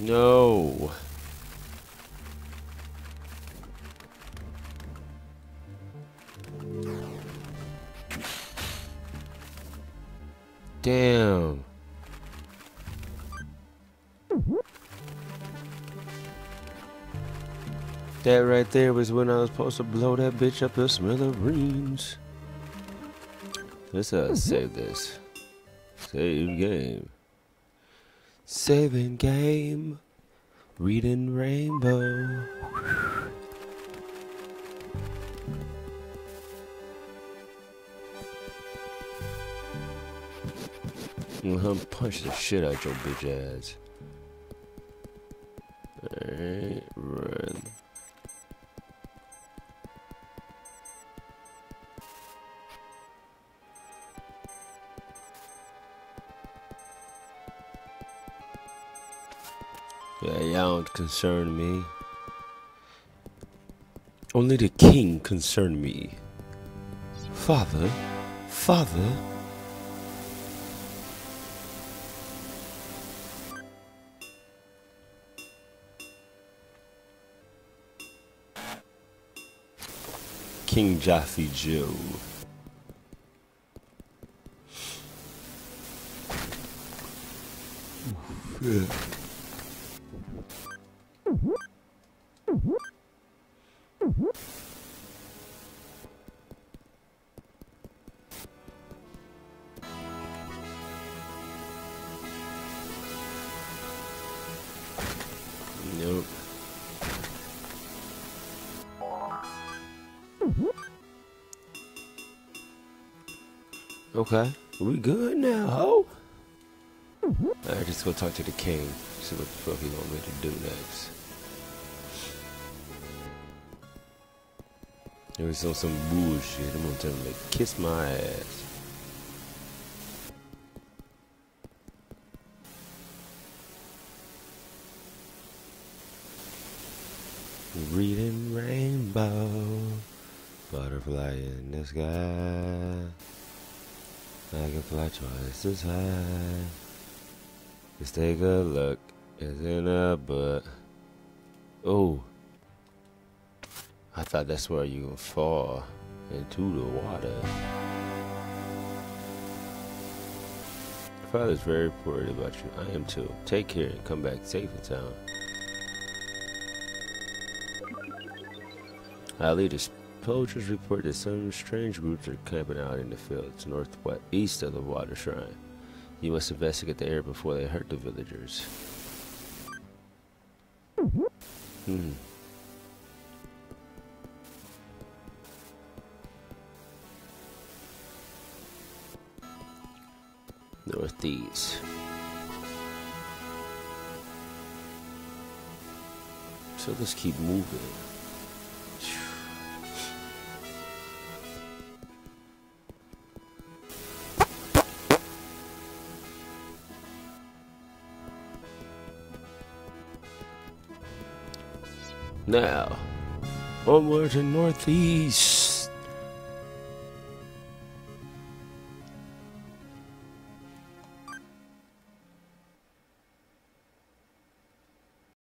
No. Damn. That right there was when I was supposed to blow that bitch up the smithereens. Let's save this. Save game. Saving game. Reading Rainbow. I'm gonna punch the shit out your bitch ass. Alright, run. Yeah, y'all don't concern me. Only the king concern me. Father, father. King Joffy Joe. Nope. Okay, we good now, ho? Alright, just go talk to the king. See what the fuck he want me to do next. It was on some bullshit. I'm gonna tell him to kiss my ass. Reading Rainbow. Butterfly in the sky. I can fly twice as high. Let's take a look. It's in a butt. Oh. I thought that's where you can fall into the water. Your father's very worried about you. I am too. Take care and come back safe in town. I'll lead us. Poachers report that some strange groups are camping out in the fields northeast of the water shrine. You must investigate the area before they hurt the villagers. Northeast. So let's keep moving. Now, onward to northeast.